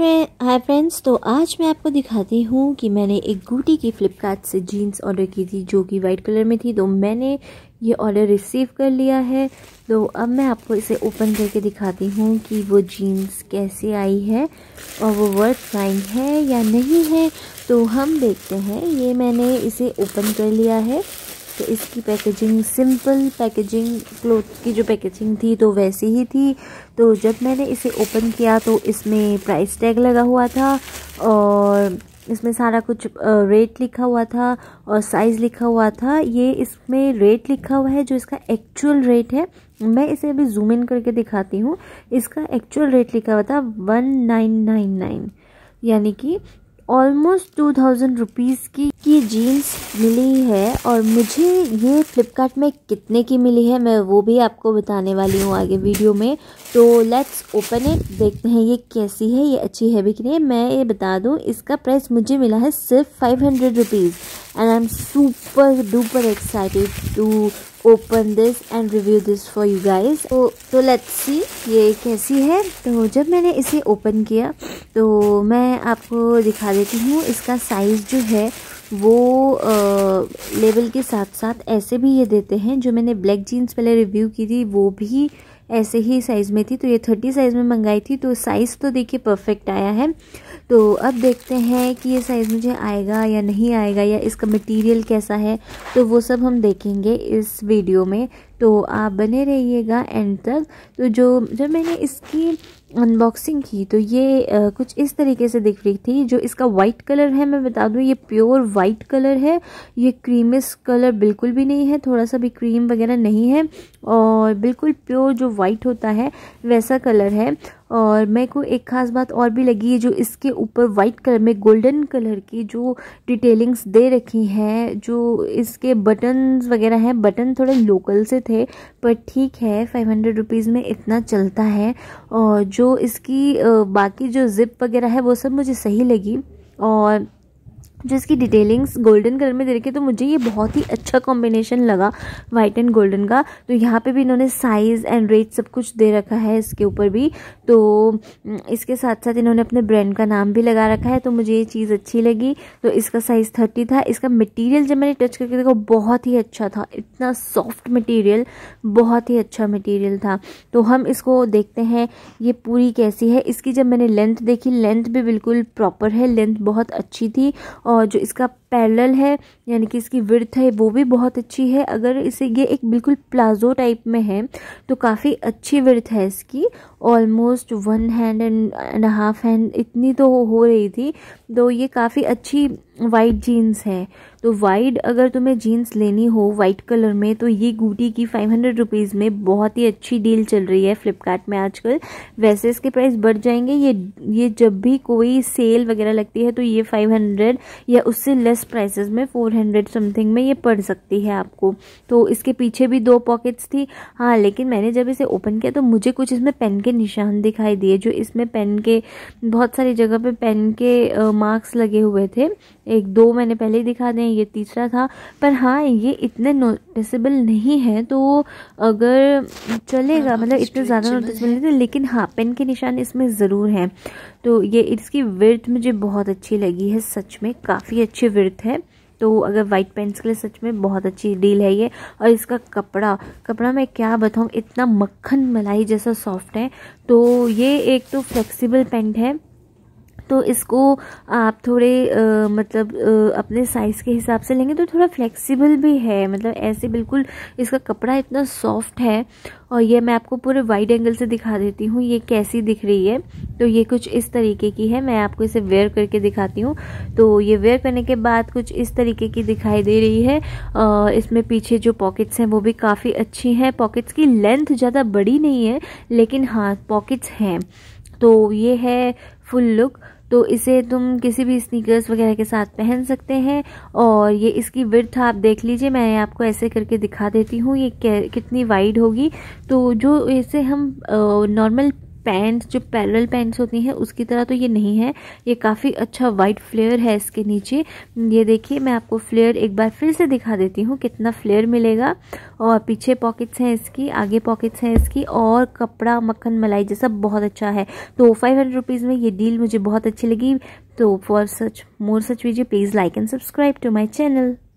Hi friends, तो आज मैं आपको दिखाती हूँ कि मैंने एक गुटी की फ़्लिपकार्ट से जीन्स ऑर्डर की थी जो कि वाइट कलर में थी। तो मैंने ये ऑर्डर रिसीव कर लिया है। तो अब मैं आपको इसे ओपन करके दिखाती हूँ कि वो जीन्स कैसे आई है और वो वर्थ ट्राइंग है या नहीं है। तो हम देखते हैं। ये मैंने इसे ओपन कर लिया है। तो इसकी पैकेजिंग सिंपल पैकेजिंग, क्लोथ की जो पैकेजिंग थी तो वैसी ही थी। तो जब मैंने इसे ओपन किया तो इसमें प्राइस टैग लगा हुआ था और इसमें सारा कुछ रेट लिखा हुआ था और साइज़ लिखा हुआ था। ये इसमें रेट लिखा हुआ है जो इसका एक्चुअल रेट है। मैं इसे अभी जूम इन करके दिखाती हूँ। इसका एक्चुअल रेट लिखा हुआ था 1999, यानी कि ऑलमोस्ट 2000 रुपीज़ की जीन्स मिली है। और मुझे ये फ्लिपकार्ट में कितने की मिली है मैं वो भी आपको बताने वाली हूँ आगे वीडियो में। तो लेट्स ओपन इट, देखते हैं ये कैसी है, ये अच्छी है भी कि नहीं। मैं ये बता दूँ, इसका प्राइस मुझे मिला है सिर्फ 500 rupees and I am super duper excited to open this and review this for you guys. तो लेट्स सी ये कैसी है। तो जब मैंने इसे ओपन किया तो मैं आपको दिखा देती हूँ। इसका साइज़ जो है वो लेवल के साथ साथ ऐसे भी ये देते हैं। जो मैंने ब्लैक जीन्स पहले रिव्यू की थी वो भी ऐसे ही साइज़ में थी। तो ये 30 साइज़ में मंगाई थी। तो साइज़ तो देखिए परफेक्ट आया है। तो अब देखते हैं कि ये साइज़ मुझे आएगा या नहीं आएगा, या इसका मटेरियल कैसा है, तो वो सब हम देखेंगे इस वीडियो में। तो आप बने रहिएगा एंड तक। तो जब मैंने इसकी अनबॉक्सिंग की तो ये कुछ इस तरीके से दिख रही थी। जो इसका वाइट कलर है, मैं बता दूं ये प्योर वाइट कलर है। ये क्रीमिश कलर बिल्कुल भी नहीं है, थोड़ा सा भी क्रीम वगैरह नहीं है, और बिल्कुल प्योर जो वाइट होता है वैसा कलर है। और मेरे को एक ख़ास बात और भी लगी है, जो इसके ऊपर वाइट कलर में गोल्डन कलर की जो डिटेलिंग्स दे रखी हैं, जो इसके बटन्स वगैरह हैं। बटन थोड़े लोकल से थे पर ठीक है, 500 रुपीज़ में इतना चलता है। और जो इसकी बाकी जो जिप वगैरह है वो सब मुझे सही लगी, और जो इसकी डिटेलिंग्स गोल्डन कलर में दे रखी है तो मुझे ये बहुत ही अच्छा कॉम्बिनेशन लगा वाइट एंड गोल्डन का। तो यहाँ पे भी इन्होंने साइज़ एंड रेट सब कुछ दे रखा है इसके ऊपर भी। तो इसके साथ साथ इन्होंने अपने ब्रांड का नाम भी लगा रखा है, तो मुझे ये चीज़ अच्छी लगी। तो इसका साइज़ 30 था। इसका मटीरियल जब मैंने टच करके देखा बहुत ही अच्छा था, इतना सॉफ्ट मटीरियल, बहुत ही अच्छा मटीरियल था। तो हम इसको देखते हैं ये पूरी कैसी है। इसकी जब मैंने लेंथ देखी, लेंथ भी बिल्कुल प्रॉपर है, लेंथ बहुत अच्छी थी। और जो इसका पैरेलल है यानी कि इसकी विड्थ है वो भी बहुत अच्छी है। अगर इसे ये एक बिल्कुल प्लाजो टाइप में है तो काफ़ी अच्छी विड्थ है इसकी, ऑलमोस्ट 1.5 हैंड इतनी तो हो रही थी। तो ये काफ़ी अच्छी वाइड जीन्स है। तो वाइड अगर तुम्हें जीन्स लेनी हो वाइट कलर में तो ये गुटी की 500 रुपीज़ में बहुत ही अच्छी डील चल रही है फ्लिपकार्ट में आजकल। वैसे इसके प्राइस बढ़ जाएंगे, ये जब भी कोई सेल वगैरह लगती है तो ये 500 या उससे लेस प्राइसेस में 400 समथिंग में ये पड़ सकती है आपको। तो इसके पीछे भी दो पॉकेट्स थी हाँ, लेकिन मैंने जब इसे ओपन किया तो मुझे कुछ इसमें पेन के निशान दिखाई दिए। जो इसमें पेन के बहुत सारी जगह पे पेन के मार्क्स लगे हुए थे, एक दो मैंने पहले ही दिखा दें, ये तीसरा था। पर हाँ, ये इतने नोटिसेबल नहीं है तो अगर चलेगा, मतलब इतने ज़्यादा नोटिसेबल नहीं थे, लेकिन हाँ पेन के निशान इसमें ज़रूर हैं। तो ये इसकी विड्थ मुझे बहुत अच्छी लगी है, सच में काफ़ी अच्छी विड्थ है। तो अगर वाइट पेंस के लिए सच में बहुत अच्छी डील है ये। और इसका कपड़ा मैं क्या बताऊँ, इतना मक्खन मलाई जैसा सॉफ्ट है। तो ये एक तो फ्लेक्सिबल पेंट है, तो इसको आप थोड़े अपने साइज़ के हिसाब से लेंगे तो थोड़ा फ्लेक्सिबल भी है। मतलब ऐसे बिल्कुल इसका कपड़ा इतना सॉफ्ट है। और ये मैं आपको पूरे वाइड एंगल से दिखा देती हूँ ये कैसी दिख रही है। तो ये कुछ इस तरीके की है, मैं आपको इसे वेयर करके दिखाती हूँ। तो ये वेयर करने के बाद कुछ इस तरीके की दिखाई दे रही है। इसमें पीछे जो पॉकेट्स हैं वो भी काफ़ी अच्छी हैं। पॉकेट्स की लेंथ ज़्यादा बड़ी नहीं है लेकिन हाँ पॉकेट्स हैं। तो ये है फुल लुक। तो इसे तुम किसी भी स्नीकर्स वगैरह के साथ पहन सकते हैं। और ये इसकी विड्थ आप देख लीजिए, मैं आपको ऐसे करके दिखा देती हूँ ये कितनी वाइड होगी। तो जो इसे हम नॉर्मल पैंट जो पैरेलल पैंट्स होती हैं उसकी तरह तो ये नहीं है, ये काफ़ी अच्छा वाइट फ्लेयर है इसके नीचे। ये देखिए मैं आपको फ्लेयर एक बार फिर से दिखा देती हूँ कितना फ्लेयर मिलेगा। और पीछे पॉकेट्स हैं इसकी, आगे पॉकेट्स हैं इसकी, और कपड़ा मक्खन मलाई जैसा बहुत अच्छा है। तो 500 रुपीज़ में ये डील मुझे बहुत अच्छी लगी। तो for such more such video please like and subscribe to my channel.